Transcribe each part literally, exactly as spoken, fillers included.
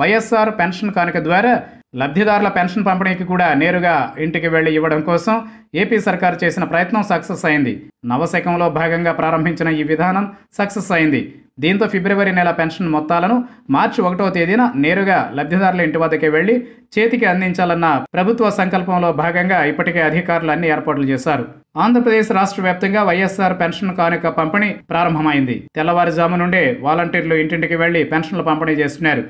YSR pension కానుక ద్వారా లబ్ధిదారుల పెన్షన్ పంపిణీకి కూడా నేరుగా ఇంటికి వెళ్లి ఇవ్వడం కోసం ఏపీ సర్కారు చేసిన ప్రయత్నం సక్సెస్ అయింది. నవశకంలో భాగంగా ప్రారంభించిన ఈ విధానం సక్సెస్ అయింది. దీంతో ఫిబ్రవరి నెల పెన్షన్ మొత్తాలను మార్చి ఒకటో తేదీన నేరుగా లబ్ధిదారుల ఇంటి వద్దకే వెళ్లి చేతికి అందించాలన్న ప్రభుత్వ సంకల్పంలో భాగంగా ఇప్పటికే అధికారులు అన్ని ఏర్పాట్లు చేశారు. ఆంధ్రప్రదేశ్ రాష్ట్ర వ్యాప్తంగా వైఎస్ఆర్ పెన్షన్ కానుక పంపిణీ ప్రారంభమైంది. తెల్లవారుజాము నుండే వాలంటీర్లు ఇంటింటికి వెళ్లి పెన్షన్లు పంపిణీ చేస్తున్నారు.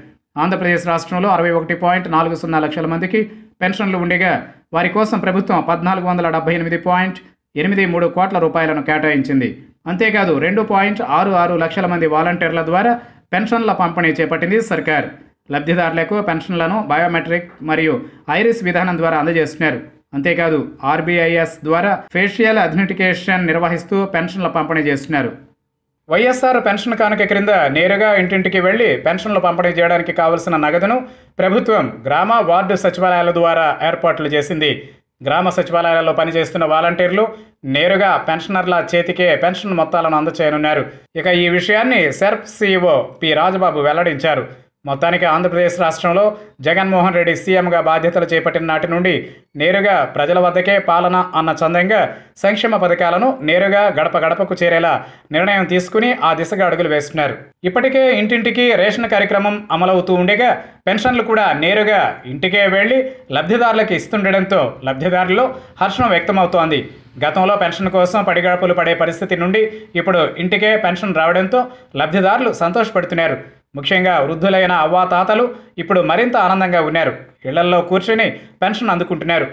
ఆంధ్రప్రదేశ్ రాష్ట్రంలో అరవై ఒకటి పాయింట్ నాలుగు సున్నా లక్షల మందికి పెన్షన్లు ఉండగా వారి కోసం ప్రభుత్వం పద్నాలుగు వందల డెబ్బై ఎనిమిది పాయింట్ ఎనిమిది మూడు కోట్ల రూపాయలను కేటాయించింది. అంతేకాదు రెండు పాయింట్ ఆరు ఆరు లక్షల మంది వాలంటీర్ల ద్వారా పెన్షన్ల పంపిణీ చేపట్టింది సర్కార్. లబ్ధిదారులకు పెన్షన్లను బయోమెట్రిక్ మరియు ఐరిస్ విధానం ద్వారా అందజేస్తున్నారు. అంతేకాదు ఆర్బీఐఎస్ ద్వారా ఫేషియల్ అథెంటికేషన్ నిర్వహిస్తూ పెన్షన్ల పంపిణీ చేస్తున్నారు. వైఎస్ఆర్ పెన్షన్ కానుక క్రింద నేరుగా ఇంటింటికి వెళ్లి పెన్షన్లు పంపిణీ చేయడానికి కావలసిన నగదును ప్రభుత్వం గ్రామ వార్డు సచివాలయాల ద్వారా ఏర్పాట్లు చేసింది. గ్రామ సచివాలయాల్లో పనిచేస్తున్న వాలంటీర్లు నేరుగా పెన్షనర్ల చేతికే పెన్షన్ మొత్తాలను అందచేయనున్నారు. ఇక ఈ విషయాన్ని సెర్ప్ సీఈఓ పి రాజబాబు వెల్లడించారు. మొత్తానికి ఆంధ్రప్రదేశ్ రాష్ట్రంలో జగన్మోహన్ రెడ్డి సీఎంగా బాధ్యతలు చేపట్టిన నాటి నుండి నేరుగా ప్రజల వద్దకే పాలన అన్న చందంగా సంక్షేమ పథకాలను నేరుగా గడప గడపకు చేరేలా నిర్ణయం తీసుకుని ఆ దిశగా అడుగులు వేస్తున్నారు. ఇప్పటికే ఇంటింటికి రేషన్ కార్యక్రమం అమలవుతూ ఉండగా పెన్షన్లు కూడా నేరుగా ఇంటికే వెళ్లి లబ్ధిదారులకు ఇస్తుండటంతో లబ్ధిదారుల్లో హర్షం వ్యక్తమవుతోంది. గతంలో పెన్షన్ కోసం పడిగాపులు పడే పరిస్థితి నుండి ఇప్పుడు ఇంటికే పెన్షన్ రావడంతో లబ్ధిదారులు సంతోషపడుతున్నారు. ముఖ్యంగా వృద్ధులైన అవ్వాతాతలు ఇప్పుడు మరింత ఆనందంగా ఉన్నారు. ఇళ్లల్లో కూర్చొని పెన్షన్ అందుకుంటున్నారు.